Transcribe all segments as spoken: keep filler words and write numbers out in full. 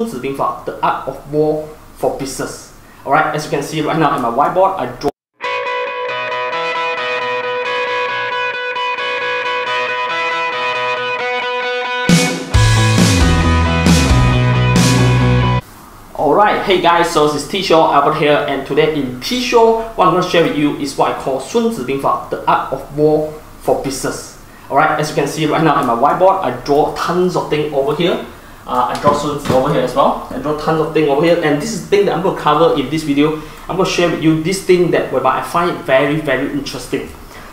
Sun Tzu Bing Fa, the art of war for business. Alright, as you can see right now in my whiteboard, I draw. Alright, hey guys, so this is T Show, Albert here, and today in T Show, what I'm going to share with you is what I call Sun Tzu Bing Fa, the art of war for business. Alright, as you can see right now in my whiteboard, I draw tons of things over here. Uh, I draw Sun Tzu over here as well. I draw tons of things over here, and this is the thing that I'm going to cover in this video. I'm going to share with you this thing that whereby I find it very, very interesting.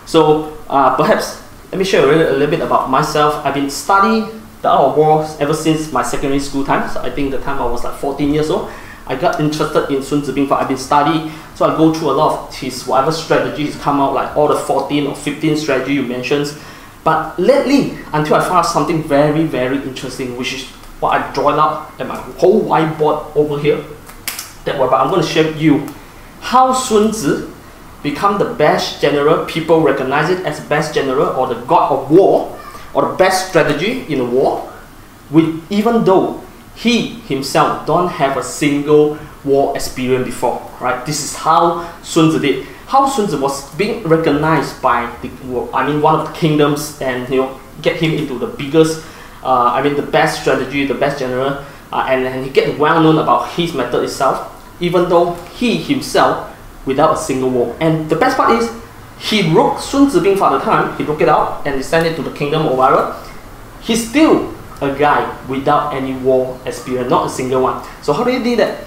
So uh, perhaps let me share a little, a little bit about myself. I've been studying the art of war ever since my secondary school time. So I think the time I was like fourteen years old, I got interested in Sun Tzu Bing Fa. I've been studying, so I go through a lot of his whatever strategies come out, like all the fourteen or fifteen strategy you mentioned. But lately, until I found something very, very interesting, which is what I drawn up at my whole whiteboard over here, that whereby I'm going to share with you how Sun Tzu become the best general. People recognize it as best general or the god of war or the best strategy in a war, with even though he himself don't have a single war experience before. Right? This is how Sun Tzu did. How Sun Tzu was being recognized by the, I mean, one of the kingdoms, and you know, get him into the biggest. Uh, I mean the best strategy, the best general, uh, and, and he gets well known about his method itself, even though he himself without a single war. And the best part is, he wrote Sun Tzu Bing Fa at the time, he wrote it out and he sent it to the kingdom or whatever. He's still a guy without any war experience, not a single one. So how do you do that?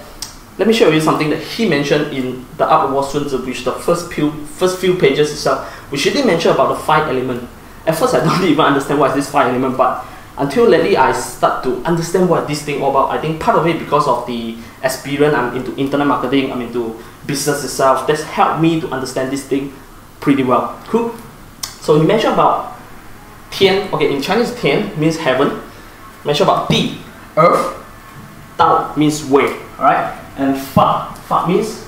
Let me share with you something that he mentioned in the Art of War Sun Tzu, which the first few, first few pages itself, which he did mention about the five elements. At first I don't even understand what is this five element, but until lately, I start to understand what this thing all about. I think part of it because of the experience I'm into internet marketing, I'm into business itself. That's helped me to understand this thing pretty well. Cool. So you mentioned about Tian. Okay, in Chinese, Tian means heaven. Mention about Di, earth. Dao means way. Alright. And Fa, Fa means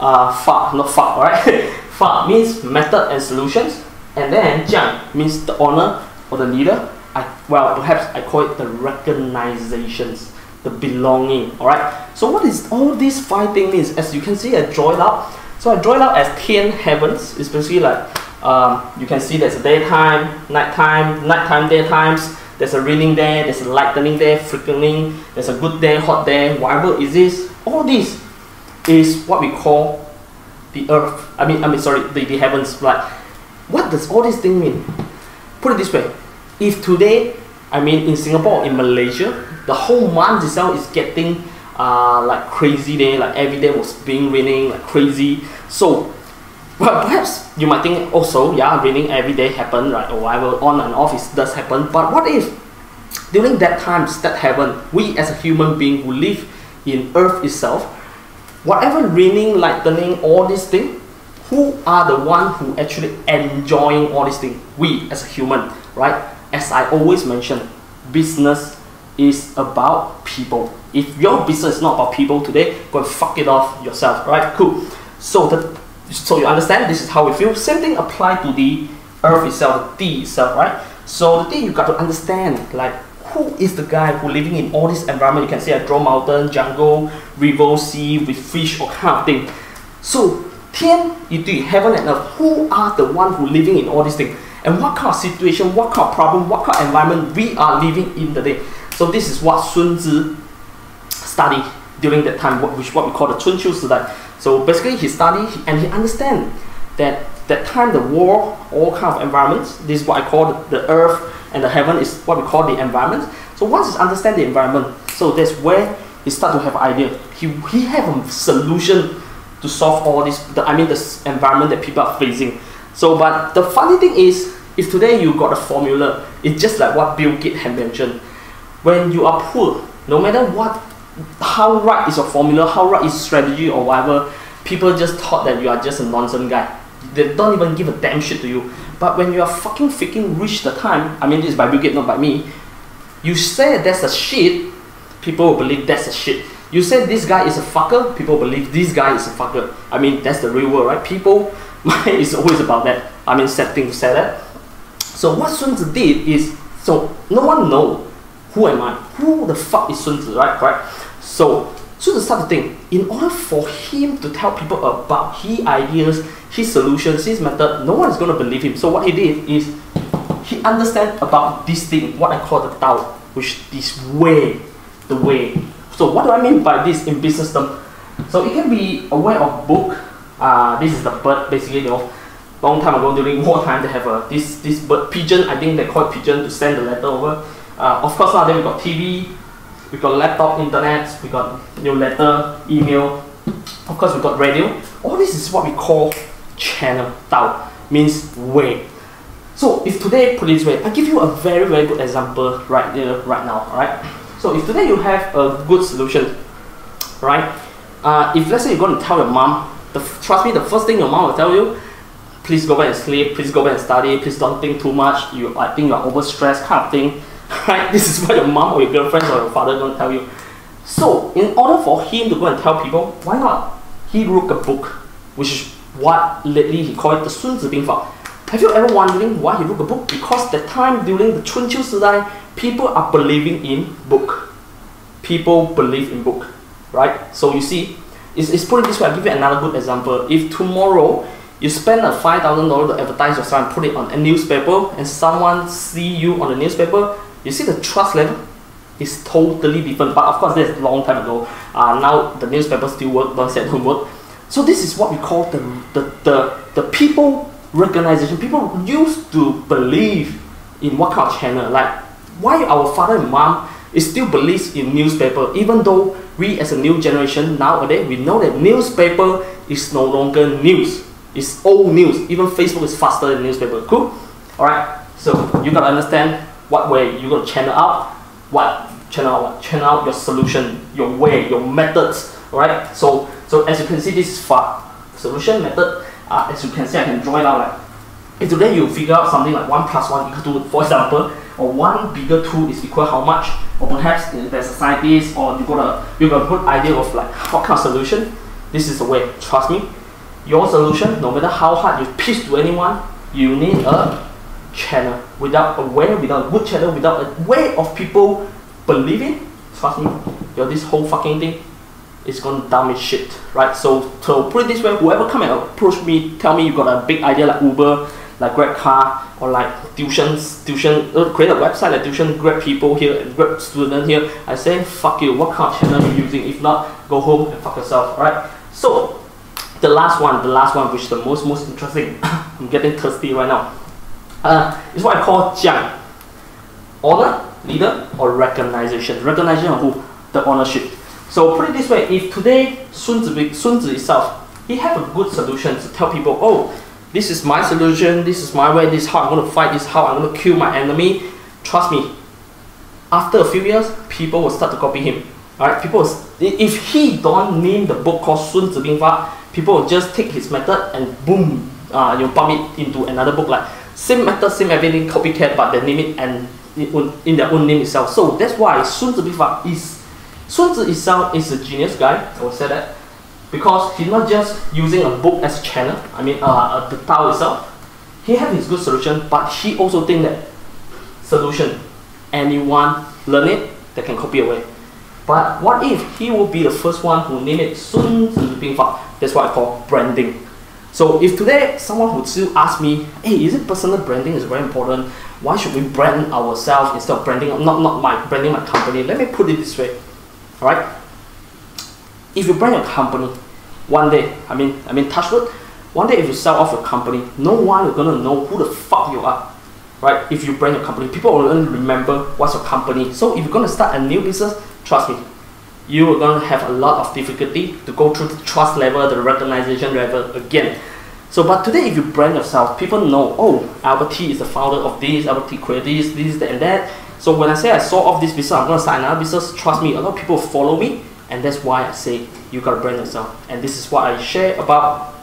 uh, Fa, not Fa. Alright. Fa means method and solutions. And then Jiang means the owner or the leader. I, well, perhaps I call it the recognizations, the belonging, alright? So what is all these five things means? As you can see, I draw it out. So I draw it out as ten heavens. It's basically like, um, you can see there's a daytime, nighttime, nighttime, daytimes. There's a raining there, there's a lightning there, freaking, there's a good day, hot day, whatever is this. All this is what we call the earth. I mean, I mean, sorry, the, the heavens. Like, what does all this thing mean? Put it this way. If today, I mean in Singapore, in Malaysia, the whole month itself is getting uh, like crazy day, like every day was being raining like crazy. So, well, perhaps you might think also, yeah, raining every day happen, right, or whatever, on and off it does happen. But what if during that time that happened, we as a human being who live in Earth itself, whatever raining, lightning, all these things, who are the one who actually enjoying all these things? We as a human, right? As I always mention, business is about people. If your business is not about people today, go and fuck it off yourself, right? Cool. So the, so you understand this is how we feel. Same thing apply to the earth itself, the D itself, right? So the thing you got to understand, like who is the guy who living in all this environment? You can see I draw mountain, jungle, river, sea, with fish, or kind of thing. So Tian, Yidi, heaven and earth, who are the one who living in all these things? And what kind of situation, what kind of problem, what kind of environment we are living in today. So this is what Sun Tzu studied during that time, which is what we call the Chunqiu Siddai. So basically he studied and he understand that that time the war, all kind of environments, this is what I call the earth and the heaven is what we call the environment. So once he understand the environment, so that's where he start to have idea. He, he have a solution to solve all this, the, I mean the environment that people are facing. So, but the funny thing is, if today you got a formula, it's just like what Bill Gates had mentioned. When you are poor, no matter what, how right is your formula, how right is strategy or whatever, people just thought that you are just a nonsense guy. They don't even give a damn shit to you. But when you are fucking freaking rich the time, I mean this is by Bill Gates, not by me, you say that's a shit, people will believe that's a shit. You say this guy is a fucker, people believe this guy is a fucker. I mean, that's the real world, right? People, it's always about that. I mean, sad thing to say that. So what Sun Tzu did is, so no one know who am I, who the fuck is Sun Tzu, right? Right? So so that's the thing. In order for him to tell people about his ideas, his solutions, his method, no one is going to believe him. So what he did is he understands about this thing, what I call the Tao, which is way, the way. So what do I mean by this in business term? So it can be a way of book. Uh, this is the bird, basically. You know, long time ago during wartime, they have a this this bird pigeon. I think they call it pigeon to send the letter over. Uh, of course, now then we got T V. We got laptop, internet, we got newsletter, email, of course we got radio. All this is what we call channel, Tao, means way. So if today, put it this way, I give you a very very good example right there, right now, alright? So if today you have a good solution, right? Uh, if let's say you're going to tell your mom, the, trust me, the first thing your mom will tell you, please go back and sleep, please go back and study, please don't think too much, you, I think you're overstressed kind of thing. Right? This is what your mom or your girlfriend or your father don't tell you. So, in order for him to go and tell people, why not? He wrote a book, which is what lately he called the Sun Tzu Bing Fa. Have you ever wondering why he wrote a book? Because that time during the Chunqiu Sudai, people are believing in book. People believe in book, right? So you see, it's, it's put it this way. I'll give you another good example. If tomorrow you spend a five thousand dollars to advertise yourself and put it on a newspaper, and someone see you on the newspaper, you see the trust level is totally different. But of course, that's a long time ago. Uh, now the newspapers still work, but they don't work. So this is what we call the, the, the, the people recognition. People used to believe in what kind of channel. Like why our father and mom is still believes in newspaper, even though we as a new generation nowadays, we know that newspaper is no longer news. It's old news. Even Facebook is faster than newspaper. Cool? Alright, so you gotta understand what way you're going to channel out, what channel what channel out your solution, your way, your methods. Alright, so so as you can see, this is Fa, solution, method. Uh, as you can see, I can draw it out like, if today you figure out something like one plus one equal two, for example, or one bigger two is equal how much, or perhaps uh, there's a scientist, or you got a, you got a good idea of like, what kind of solution, this is the way, trust me, your solution, no matter how hard you pitch to anyone, you need a channel. Without a way, without a good channel, without a way of people believing, trust me, yo, this whole fucking thing is gonna damage shit, right? So to put it this way, whoever come and approach me, tell me you got a big idea like Uber, like Grab car, or like tuitions, tuition, uh, create a website like tuition, Grab people here and Grab student here, I say fuck you, what kind of channel are you using? If not, go home and fuck yourself, right? So the last one, the last one, which is the most most interesting, I'm getting thirsty right now. Uh, it's what I call Jiang. Honor, leader, or recognition. Recognition of who? The ownership. So put it this way, if today Sun Tzu, Sun Tzu itself, he have a good solution to tell people, oh, this is my solution, this is my way, this is how I'm going to fight, this is how I'm going to kill my enemy. Trust me, after a few years, people will start to copy him. Alright, people, will, if he don't name the book called Sun Tzu Bing Fa, people will just take his method and boom, uh, you bump it into another book like, same method, same everything, copycat, but they name it and in their own name itself. So that's why Sun Tzu Bing Fa is Sun Tzu itself is a genius guy. I will say that because he's not just using a book as a channel. I mean, uh, the Tao itself. He has his good solution, but he also think that solution anyone learn it, they can copy away. But what if he will be the first one who name it Sun Tzu Bing Fa? That's what I call branding. So if today someone would still ask me, hey, isn't personal branding is very important? Why should we brand ourselves instead of branding not not my branding my company? Let me put it this way. Alright? If you brand your company, one day, I mean I mean touch wood, one day if you sell off your company, no one is gonna know who the fuck you are. Right? If you brand your company, people will only remember what's your company. So if you're gonna start a new business, trust me, you are going to have a lot of difficulty to go through the trust level, the recognition level again. So, but today if you brand yourself, people know, oh, Albert T is the founder of this, Albert T created this, this, that, and that. So when I say I saw off this business, I'm going to start another business, trust me, a lot of people follow me, and that's why I say you got to brand yourself. And this is what I share about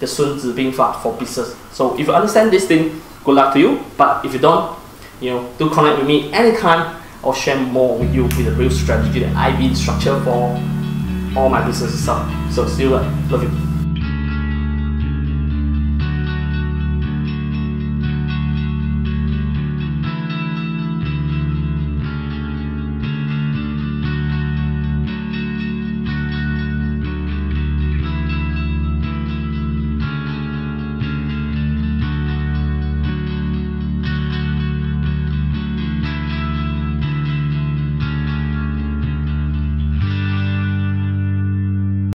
the Sun Tzu Bing Fa for business. So if you understand this thing, good luck to you, but if you don't, you know, do connect with me anytime. I'll share more with you with a real strategy that I've been structured for all my businesses. So, so still, love you.